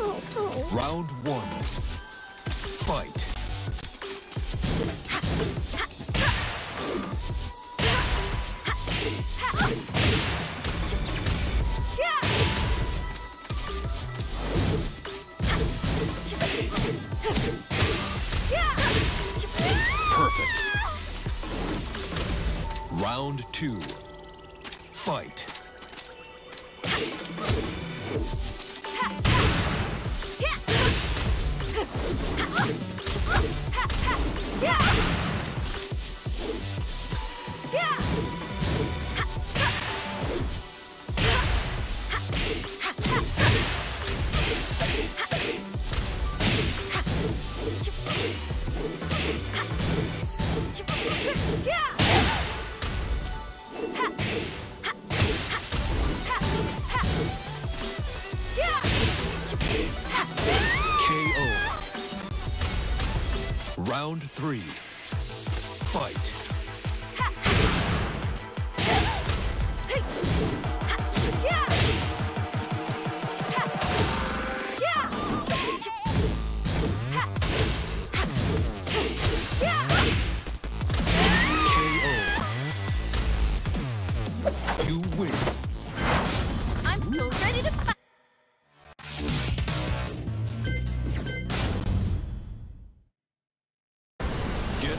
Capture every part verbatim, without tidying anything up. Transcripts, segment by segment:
Round one. Fight. Perfect. Round two. Fight. Round three. Fight. K O. You win. I'm still ready to fight. Get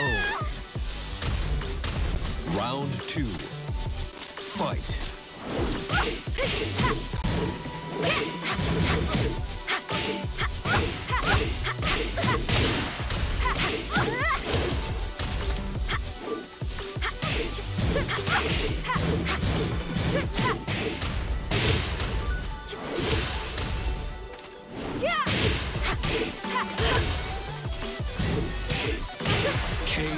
O. Round two. Fight. K O.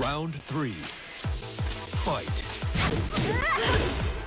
Round three. Fight.